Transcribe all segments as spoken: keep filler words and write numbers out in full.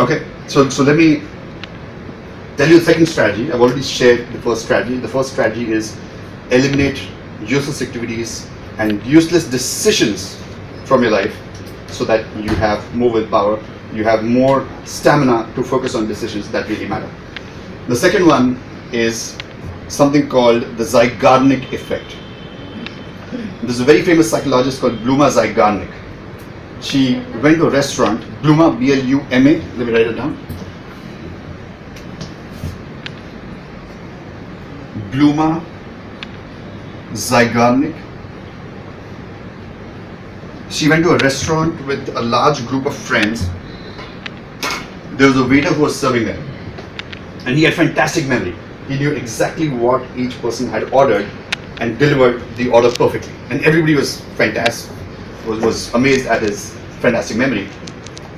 Okay, so, so let me tell you the second strategy. I've already shared the first strategy. The first strategy is eliminate useless activities and useless decisions from your life so that you have more willpower, you have more stamina to focus on decisions that really matter. The second one is something called the Zeigarnik effect. There's a very famous psychologist called Bluma Zeigarnik. She went to a restaurant, Bluma, B L U M A, let me write it down. Bluma Zeigarnik. She went to a restaurant with a large group of friends. There was a waiter who was serving them, and he had fantastic memory. He knew exactly what each person had ordered and delivered the order perfectly. And everybody was fantastic, was, was amazed at his fantastic memory.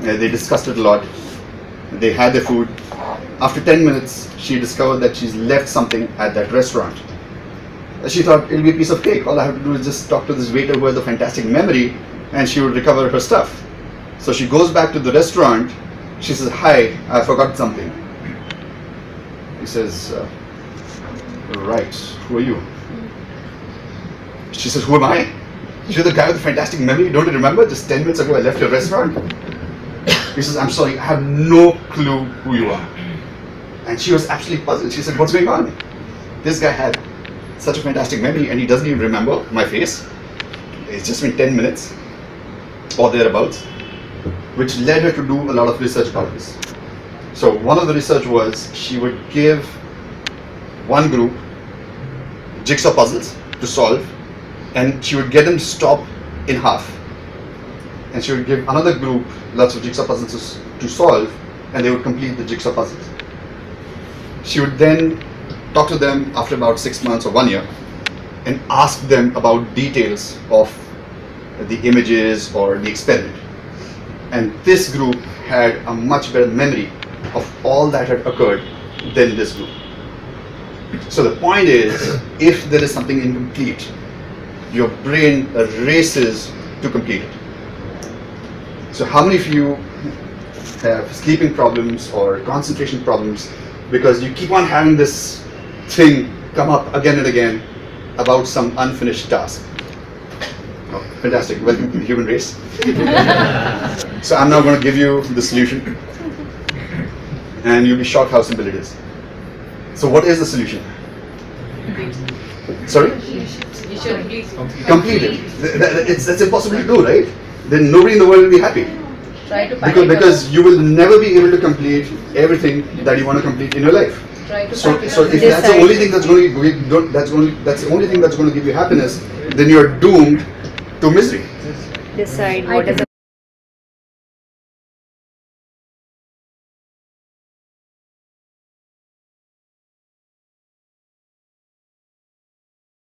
Uh, they discussed it a lot. They had their food. After ten minutes, she discovered that she's left something at that restaurant. She thought, it'll be a piece of cake. All I have to do is just talk to this waiter who has a fantastic memory, and she would recover her stuff. So she goes back to the restaurant. She says, hi, I forgot something. He says, uh, right, who are you? She says, who am I? You're the guy with the fantastic memory. Don't you remember? Just ten minutes ago, I left your restaurant. He says, I'm sorry, I have no clue who you are. And she was absolutely puzzled. She said, what's going on? This guy had such a fantastic memory, and he doesn't even remember my face. It's just been ten minutes or thereabouts, which led her to do a lot of research about this. So one of the research was, she would give one group jigsaw puzzles to solve, and she would get them to stop in half. And she would give another group lots of jigsaw puzzles to solve, and they would complete the jigsaw puzzles. She would then talk to them after about six months or one year and ask them about details of the images or the experiment. And this group had a much better memory of all that had occurred than this group. So the point is, if there is something incomplete, your brain races to complete it. So how many of you have sleeping problems or concentration problems because you keep on having this thing come up again and again about some unfinished task? Oh, fantastic. Welcome to the human race. So I'm now going to give you the solution, and you'll be shocked how simple it is. So what is the solution? Sorry? You should complete it. It's, that's impossible to do, right? Then nobody in the world will be happy. Try to because, because you will never be able to complete everything that you want to complete in your life. So, so if that's the only thing that's going to don't, that's only that's the only thing that's going to give you happiness, then you're doomed to misery. Decide what is